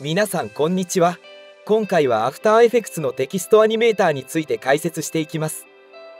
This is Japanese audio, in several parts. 皆さんこんにちは。今回は After Effects のテキストアニメーターについて解説していきます。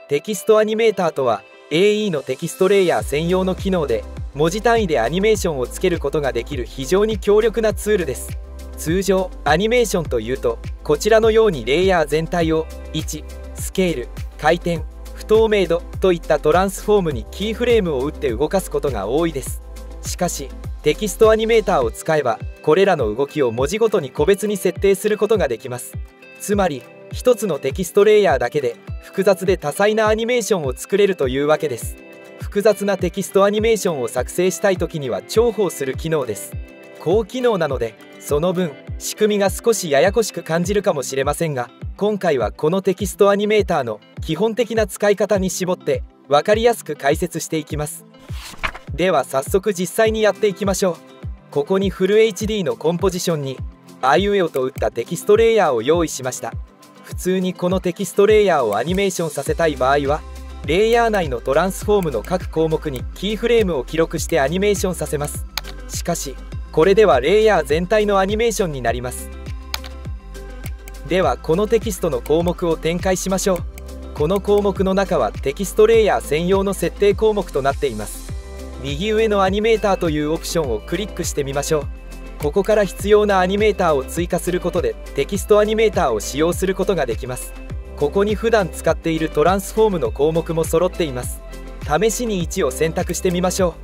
テキストアニメーターとは AE のテキストレイヤー専用の機能で、文字単位でアニメーションをつけることができる非常に強力なツールです。通常アニメーションというと、こちらのようにレイヤー全体を位置、スケール、回転、不透明度といったトランスフォームにキーフレームを打って動かすことが多いです。しかしテキストアニメーターを使えば、これらの動きを文字ごとに個別に設定することができます。つまり一つのテキストレイヤーだけで複雑で多彩なアニメーションを作れるというわけです。複雑なテキストアニメーションを作成したい時には重宝する機能です。高機能なので、その分仕組みが少しややこしく感じるかもしれませんが、今回はこのテキストアニメーターの基本的な使い方に絞って分かりやすく解説していきます。では早速実際にやっていきましょう。ここにフル HD のコンポジションにあいうえおと打ったテキストレイヤーを用意しました。普通にこのテキストレイヤーをアニメーションさせたい場合は、レイヤー内のトランスフォームの各項目にキーフレームを記録してアニメーションさせます。しかしこれではレイヤー全体のアニメーションになります。ではこのテキストの項目を展開しましょう。この項目の中はテキストレイヤー専用の設定項目となっています。右上のアニメーターというオプションをクリックしてみましょう。ここから必要なアニメーターを追加することで、テキストアニメーターを使用することができます。ここに普段使っているトランスフォームの項目も揃っています。試しに位置を選択してみましょ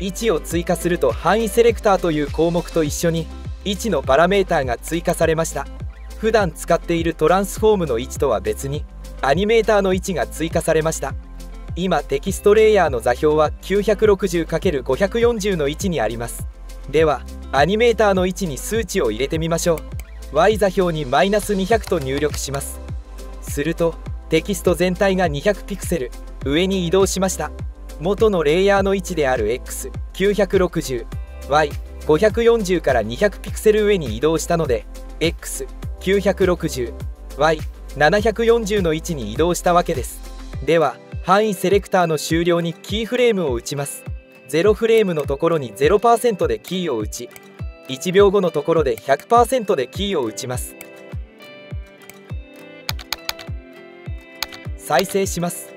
う。位置を追加すると、範囲セレクターという項目と一緒に位置のパラメーターが追加されました。普段使っているトランスフォームの位置とは別にアニメーターの位置が追加されました。今テキストレイヤーの座標は 960×540 の位置にあります。ではアニメーターの位置に数値を入れてみましょう。 Y 座標に -200 と入力します。するとテキスト全体が200ピクセル上に移動しました。元のレイヤーの位置である X960Y540 から200ピクセル上に移動したので、 X960Y740 の位置に移動したわけです。では範囲セレクターの終了にキーフレームを打ちます。0フレームのところに 0% でキーを打ち、1秒後のところで 100% でキーを打ちます。再生します。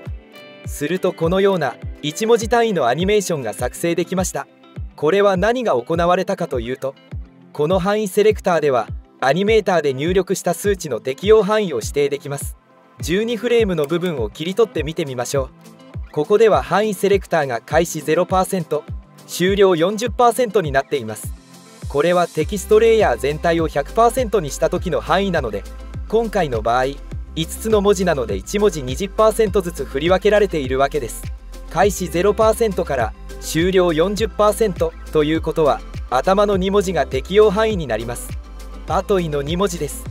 するとこのような1文字単位のアニメーションが作成できました。これは何が行われたかというと、この範囲セレクターではアニメーターで入力した数値の適用範囲を指定できます。12フレームの部分を切り取って見てみましょう。ここでは範囲セレクターが開始 0% 終了 40% になっています。これはテキストレイヤー全体を 100% にした時の範囲なので、今回の場合5つの文字なので1文字 20% ずつ振り分けられているわけです。開始 0% から終了 40% ということは、頭の2文字が適用範囲になります。後位の2文字です。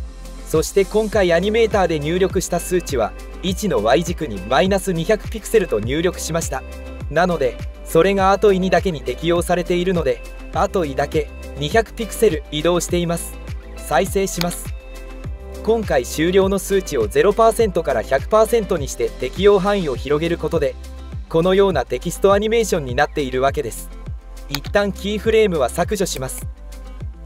そして今回アニメーターで入力した数値は位置の Y 軸に -200 ピクセルと入力しました。なのでそれが後位にだけに適用されているので、後位だけ200ピクセル移動しています。再生します。今回終了の数値を 0% から 100% にして適用範囲を広げることで、このようなテキストアニメーションになっているわけです。一旦キーフレームは削除します。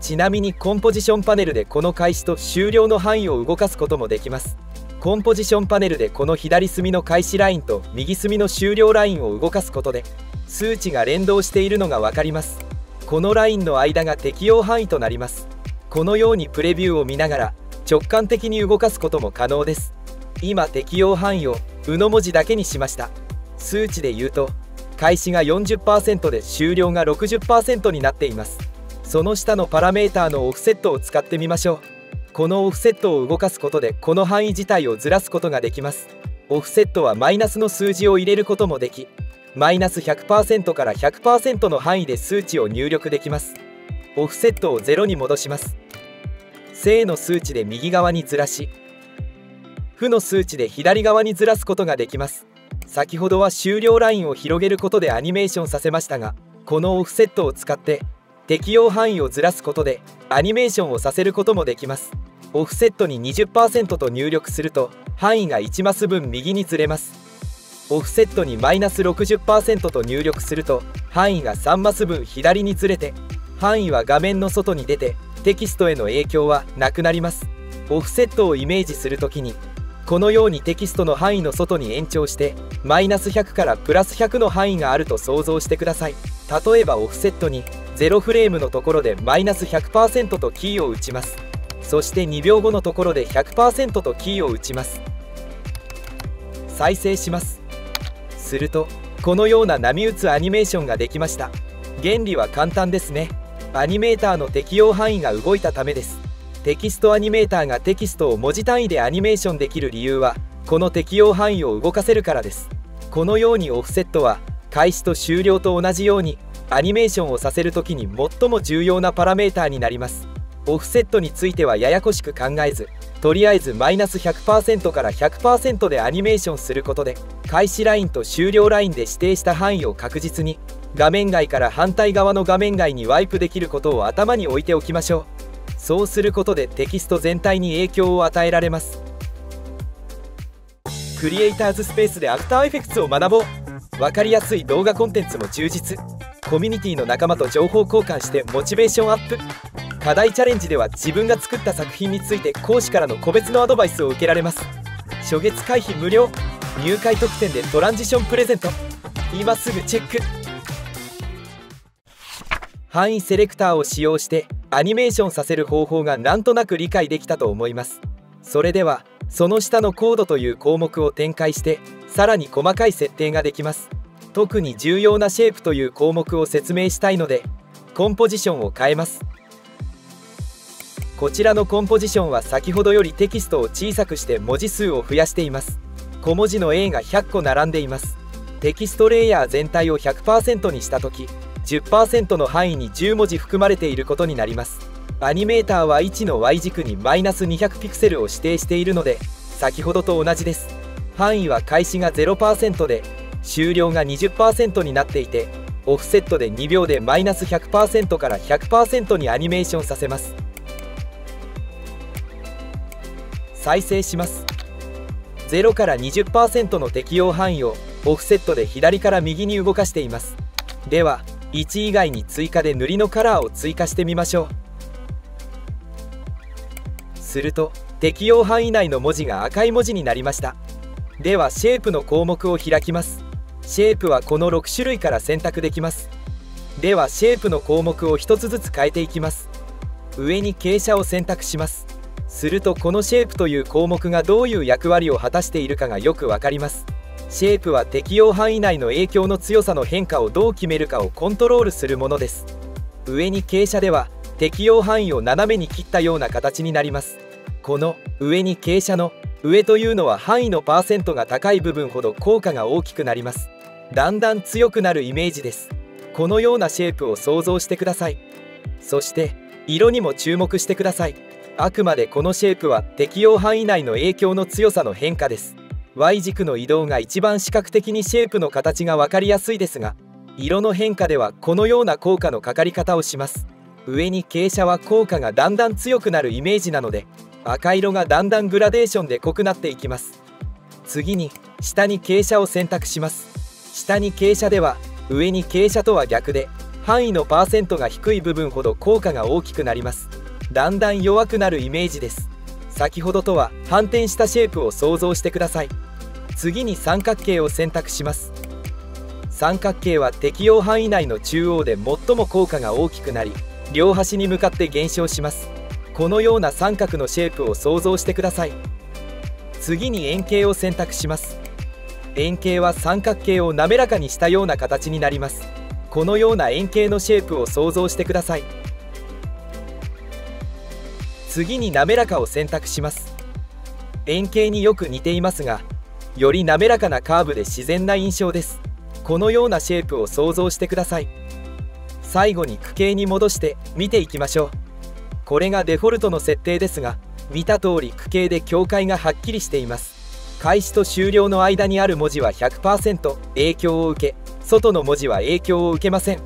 ちなみにコンポジションパネルでこの開始と終了の範囲を動かすこともできます。コンポジションパネルでこの左隅の開始ラインと右隅の終了ラインを動かすことで、数値が連動しているのが分かります。このラインの間が適用範囲となります。このようにプレビューを見ながら直感的に動かすことも可能です。今適用範囲をうの文字だけにしました。数値で言うと開始が 40% で終了が 60% になっています。その下のパラメーターのオフセットを使ってみましょう。このオフセットを動かすことで、この範囲自体をずらすことができます。オフセットはマイナスの数字を入れることもでき、マイナス 100% から 100% の範囲で数値を入力できます。オフセットを0に戻します。正の数値で右側にずらし、負の数値で左側にずらすことができます。先ほどは終了ラインを広げることでアニメーションさせましたが、このオフセットを使って適用範囲をずらすことでアニメーションをさせることもできます。オフセットに 20% と入力すると範囲が1マス分右にずれます。オフセットに -60% と入力すると範囲が3マス分左にずれて、範囲は画面の外に出てテキストへの影響はなくなります。オフセットをイメージするときにこのようにテキストの範囲の外に延長して-100から+100の範囲があると想像してください。例えばオフセットに0フレームのところで-100% とキーを打ちます。そして2秒後のところで 100% とキーを打ちます。再生します。するとこのような波打つアニメーションができました。原理は簡単ですね。アニメーターの適用範囲が動いたためです。テキストアニメーターがテキストを文字単位でアニメーションできる理由はこの適用範囲を動かせるからです。このようにオフセットは開始と終了と同じようにアニメーションをさせるときに最も重要なパラメーターになります。オフセットについてはややこしく考えず、とりあえず-100% から 100% でアニメーションすることで開始ラインと終了ラインで指定した範囲を確実に画面外から反対側の画面外にワイプできることを頭に置いておきましょう。そうすることでテキスト全体に影響を与えられます。クリエイターズスペースでアフターエフェクツを学ぼう。わかりやすい動画コンテンツも充実。コミュニティの仲間と情報交換してモチベーションアップ。課題チャレンジでは自分が作った作品について講師からの個別のアドバイスを受けられます。初月会費無料。入会特典でトランジションプレゼント。今すぐチェック。範囲セレクターを使用してアニメーションさせる方法がなんとなく理解できたと思います。それではその下のコードという項目を展開してさらに細かい設定ができます。特に重要なシェイプという項目を説明したいのでコンポジションを変えます。こちらのコンポジションは先ほどよりテキストを小さくして文字数を増やしています。小文字の A が100個並んでいます。テキストレイヤー全体を 100% にした時 10% の範囲に10文字含まれていることになります。アニメーターは1の Y 軸に-200ピクセルを指定しているので先ほどと同じです。範囲は開始が 0% で終了が 20% になっていてオフセットで2秒で-100% から 100% にアニメーションさせます。再生します。0から 20% の適用範囲をオフセットで左から右に動かしています。では1以外に追加で塗りのカラーを追加してみましょう。すると適用範囲内の文字が赤い文字になりました。ではシェイプの項目を開きます。シェイプはこの6種類から選択できます。ではシェイプの項目を1つずつ変えていきます。上に傾斜を選択します。するとこのシェイプという項目がどういう役割を果たしているかがよくわかります。シェイプは適用範囲内の影響の強さの変化をどう決めるかをコントロールするものです。上に傾斜では適用範囲を斜めに切ったような形になります。この上に傾斜の上というのは範囲のパーセントが高い部分ほど効果が大きくなります。だんだん強くなるイメージです。このようなシェイプを想像してください。そして色にも注目してください。あくまでこのシェイプは適用範囲内の影響の強さの変化です。 Y 軸の移動が一番視覚的にシェイプの形が分かりやすいですが、色の変化ではこのような効果のかかり方をします。上に傾斜は効果がだんだん強くなるイメージなので赤色がだんだんグラデーションで濃くなっていきます。次に下に傾斜を選択します。下に傾斜では上に傾斜とは逆で範囲のパーセントが低い部分ほど効果が大きくなります。だんだん弱くなるイメージです。先ほどとは反転したシェイプを想像してください。次に三角形を選択します。三角形は適用範囲内の中央で最も効果が大きくなり両端に向かって減少します。このような三角のシェイプを想像してください。次に円形を選択します。円形は三角形を滑らかにしたような形になります。このような円形のシェイプを想像してください。次に滑らかを選択します。円形によく似ていますがより滑らかなカーブで自然な印象です。このようなシェイプを想像してください。最後に矩形に戻して見ていきましょう。これがデフォルトの設定ですが見た通り矩形で境界がはっきりしています。開始と終了の間にある文字は 100% 影響を受け外の文字は影響を受けません。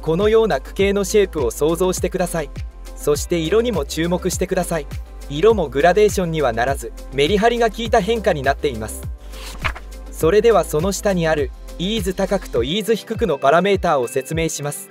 このような矩形のシェイプを想像してください。そして色にも注目してください。色もグラデーションにはならずメリハリが効いた変化になっています。それではその下にあるイーズ高くとイーズ低くのパラメーターを説明します。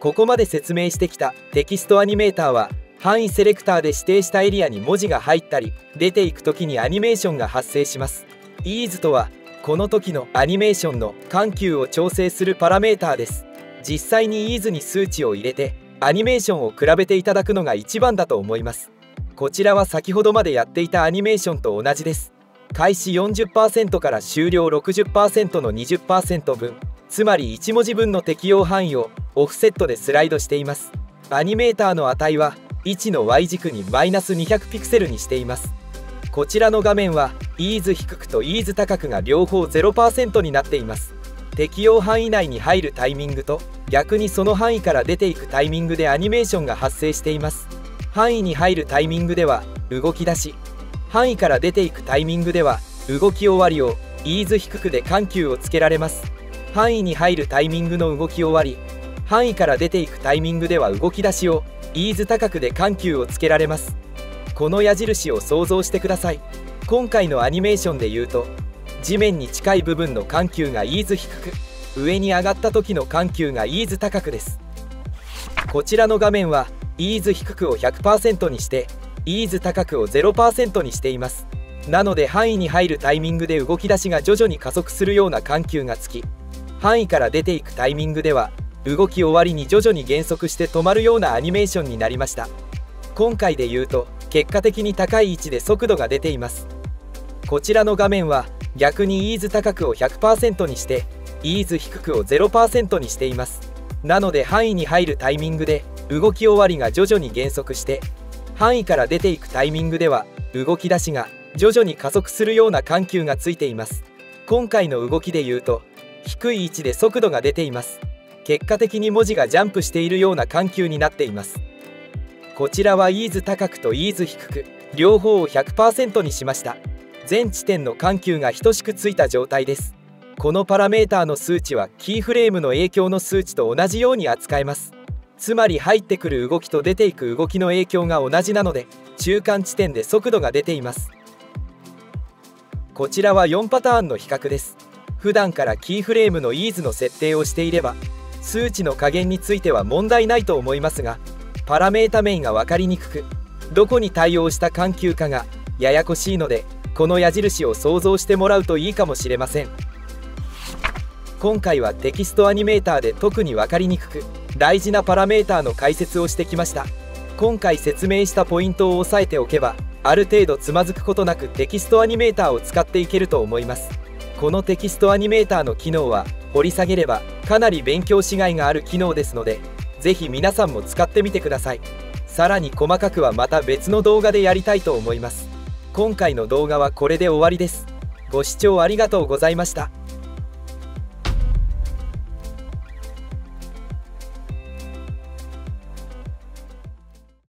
ここまで説明してきたテキストアニメーターは範囲セレクターで指定したエリアに文字が入ったり出ていく時にアニメーションが発生します。イーズとはこの時のアニメーションの緩急を調整するパラメーターです。実際にイーズに数値を入れてアニメーションを比べていただくのが一番だと思います。こちらは先ほどまでやっていたアニメーションと同じです。開始 40% から終了 60% の 20% 分、つまり1文字分の適用範囲をオフセットでスライドしています。アニメーターの値は1の Y 軸に -200 ピクセルにしています。こちらの画面はイーズ低くとイーズ高くが両方 0% になっています。適用範囲内に入るタイミングと逆にその範囲から出ていくタイミングでアニメーションが発生しています。範囲に入るタイミングでは動き出し、範囲から出ていくタイミングでは動き終わりをイーズ低くで緩急をつけられます。範囲に入るタイミングの動き終わり、範囲から出ていくタイミングでは動き出しをイーズ高くで緩急をつけられます。この矢印を想像してください。今回のアニメーションで言うと地面に近い部分の緩急がイーズ低く、上に上がった時の緩急がイーズ高くです。こちらの画面はイーズ低くを 100% にしてイーズ高くを 0% にしています。なので範囲に入るタイミングで動き出しが徐々に加速するような緩急がつき、範囲から出ていくタイミングでは動き終わりに徐々に減速して止まるようなアニメーションになりました。今回で言うと結果的に高い位置で速度が出ています。こちらの画面は逆にイーズ高くを 100% にしてイーズ低くを 0% にしています。なので範囲に入るタイミングで動き終わりが徐々に減速して、範囲から出ていくタイミングでは動き出しが徐々に加速するような緩急がついています。今回の動きで言うと低い位置で速度が出ています。結果的に文字がジャンプしているような緩急になっています。こちらはイーズ高くとイーズ低く両方を 100% にしました。全地点の緩急が等しくついた状態です。このパラメーターの数値はキーフレームの影響の数値と同じように扱えます。つまり入ってくる動きと出ていく動きの影響が同じなので中間地点で速度が出ています。こちらは4パターンの比較です。普段からキーフレームのイーズの設定をしていれば数値の加減については問題ないと思いますが、パラメータ名が分かりにくくどこに対応した緩急かがややこしいので、この矢印を想像してもらうといいかもしれません。今回はテキストアニメーターで特に分かりにくく大事なパラメータの解説をしてきました。今回説明したポイントを押さえておけばある程度つまずくことなくテキストアニメーターを使っていけると思います。このテキストアニメーターの機能は掘り下げればかなり勉強しがいがある機能ですので、ぜひ皆さんも使ってみてください。さらに細かくはまた別の動画でやりたいと思います。今回の動画はこれで終わりです。ご視聴ありがとうございました。